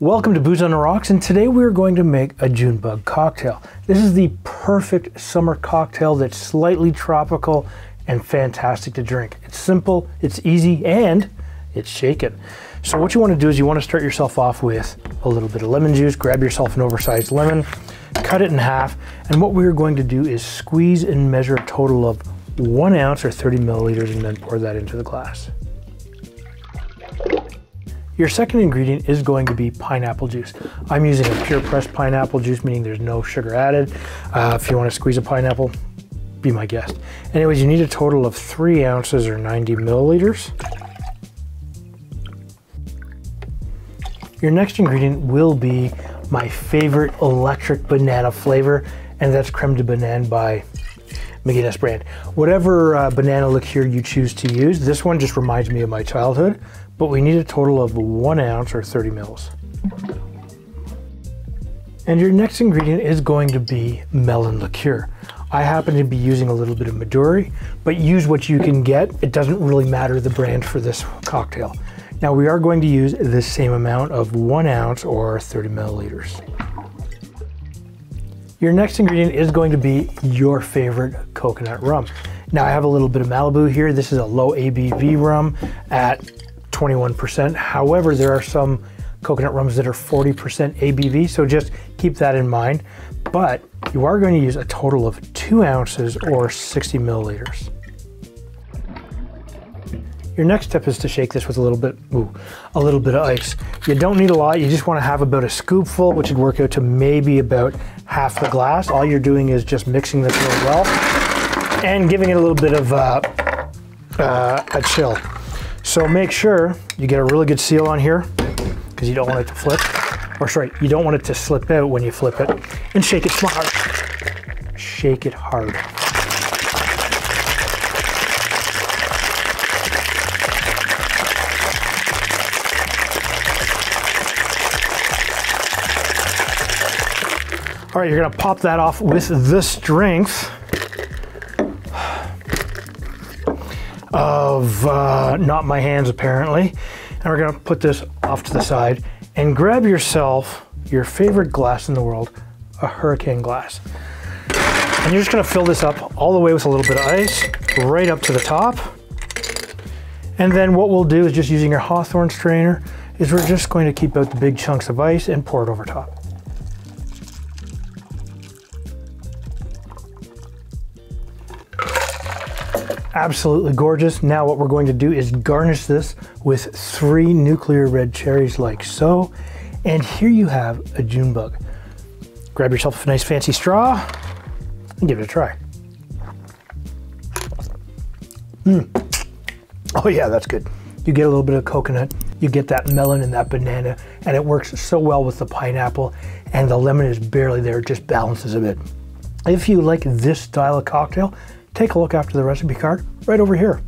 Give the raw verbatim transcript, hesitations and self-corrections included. Welcome to Booze on the Rocks, and today we're going to make a June Bug cocktail. This is the perfect summer cocktail that's slightly tropical and fantastic to drink. It's simple, it's easy, and it's shaken. So what you want to do is you want to start yourself off with a little bit of lemon juice. Grab yourself an oversized lemon, cut it in half, and what we're going to do is squeeze and measure a total of one ounce or thirty milliliters and then pour that into the glass. Your second ingredient is going to be pineapple juice. I'm using a pure pressed pineapple juice, meaning there's no sugar added. Uh, if you want to squeeze a pineapple, be my guest. Anyways, you need a total of three ounces or ninety milliliters. Your next ingredient will be my favorite electric banana flavor, and that's creme de banane by McGuinness brand. Whatever uh, banana liqueur you choose to use, this one just reminds me of my childhood, but we need a total of one ounce or thirty mils. And your next ingredient is going to be melon liqueur. I happen to be using a little bit of Midori, but use what you can get. It doesn't really matter the brand for this cocktail. Now we are going to use the same amount of one ounce or thirty milliliters. Your next ingredient is going to be your favorite coconut rum. Now I have a little bit of Malibu here. This is a low A B V rum at twenty-one percent. However, there are some coconut rums that are forty percent A B V, so just keep that in mind. But you are going to use a total of two ounces or sixty milliliters. Your next step is to shake this with a little bit, ooh, a little bit of ice. You don't need a lot, you just wanna have about a scoopful, which would work out to maybe about half the glass. All you're doing is just mixing this really well and giving it a little bit of uh, uh, a chill. So make sure you get a really good seal on here because you don't want it to flip, or sorry, you don't want it to slip out when you flip it, and shake it smart. Shake it hard. All right, you're gonna pop that off with the strength of uh, not my hands apparently. And we're gonna put this off to the side and grab yourself your favorite glass in the world, a Hurricane Glass. And you're just gonna fill this up all the way with a little bit of ice, right up to the top. And then what we'll do is just using your Hawthorne strainer is we're just going to keep out the big chunks of ice and pour it over top. Absolutely gorgeous. Now what we're going to do is garnish this with three nuclear red cherries like so. And here you have a June Bug. Grab yourself a nice fancy straw and give it a try. Mm. Oh yeah, that's good. You get a little bit of coconut, you get that melon and that banana, and it works so well with the pineapple, and the lemon is barely there, it just balances a bit. If you like this style of cocktail, take a look after the recipe card right over here.